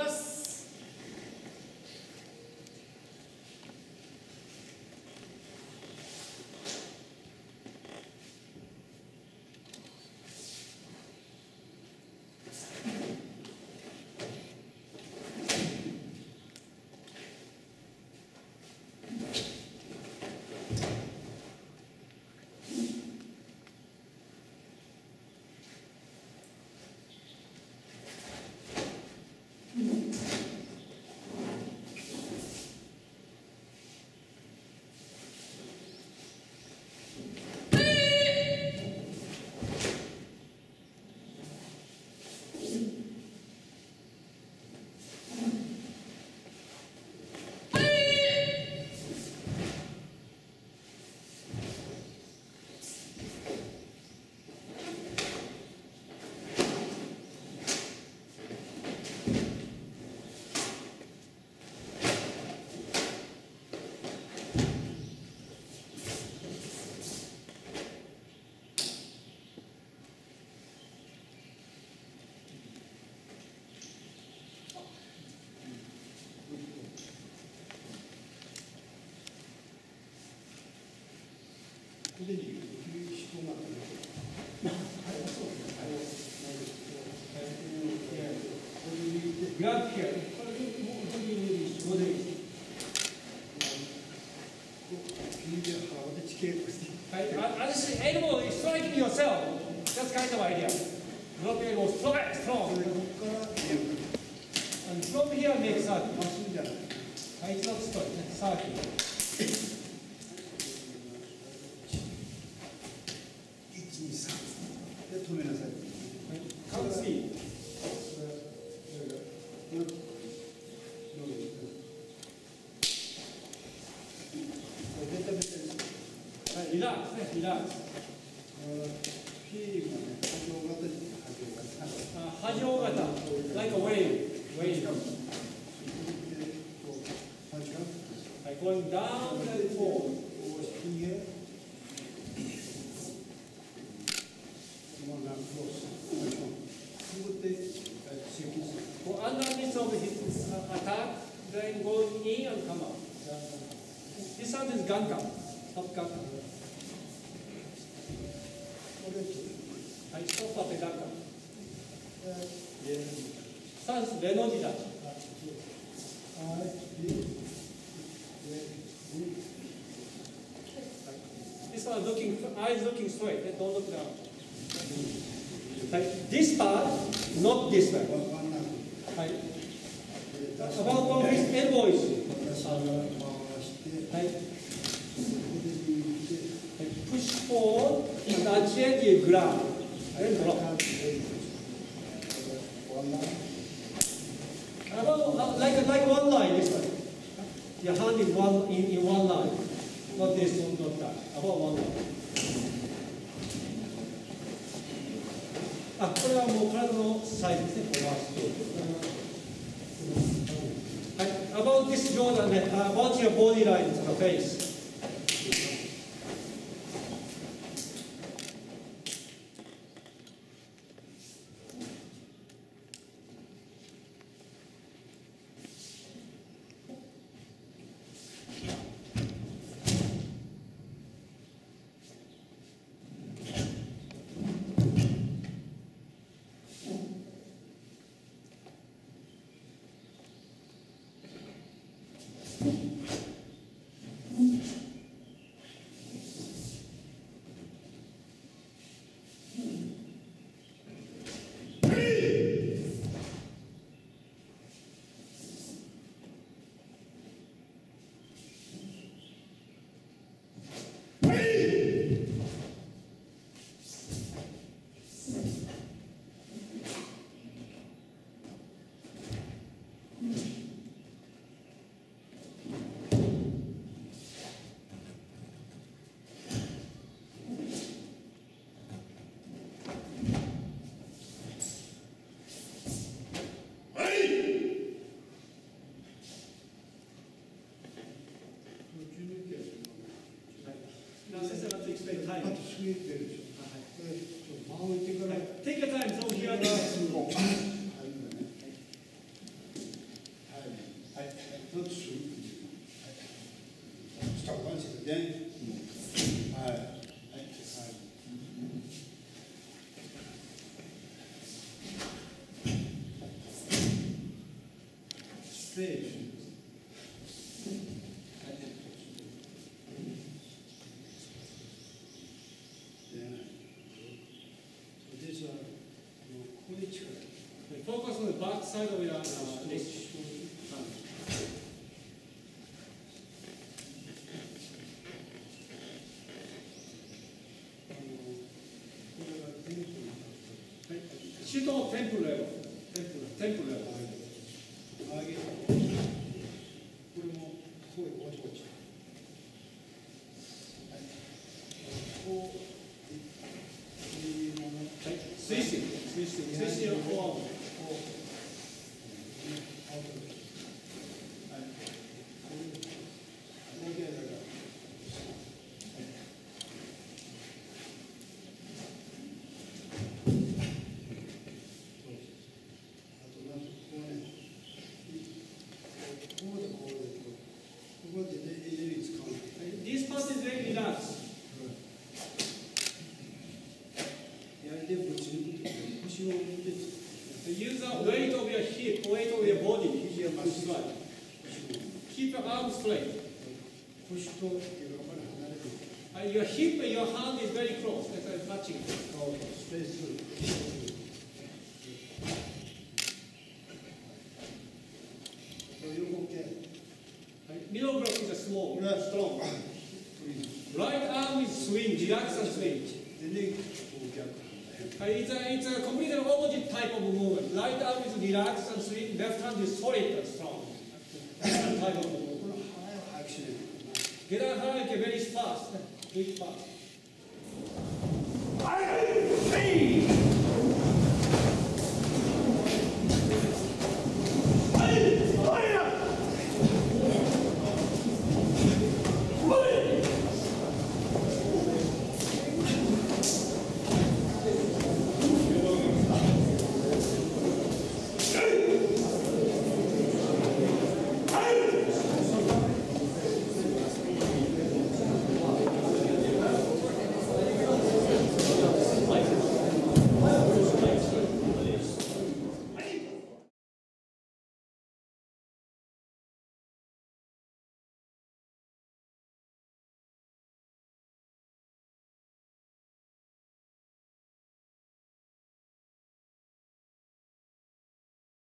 Christmas. Not here. Honestly, animal is striking yourself. That's kind of idea. Drop your animal strong. And drop here makes a circle. Come see. Relax, relax. Hajogata, like a wave. Like going down and forth. For under this of his attack, then go in and come out. This one is ganka, top ganka. I stop at the ganka. Sans renodida. This one looking, eyes looking straight. They don't look down. Like this part, not this part. Right. About one of his elbows. Right. Like push forward and adjust the ground. And block. About like one line this time. Your hand is one in one line. Not this one, not that. About one line. これはもう体のサイズですね。About this Jordan, about your body line to the face. Take your time, so here now. fish. So these are quills. Focus on the back side of your neck. She don't temple level. Temple level. I get it. Watch. Switching. Use the weight of your hip, weight of your body here by side. Keep your arms straight. Your hip and your hand is very close, that's touching. Middle block is a small, strong. Right arm is swing, relax and swing. It's a completely opposite type of movement. Right arm is relaxed and swing, left hand is solid and strong. Different type of movement. Get out high, very fast.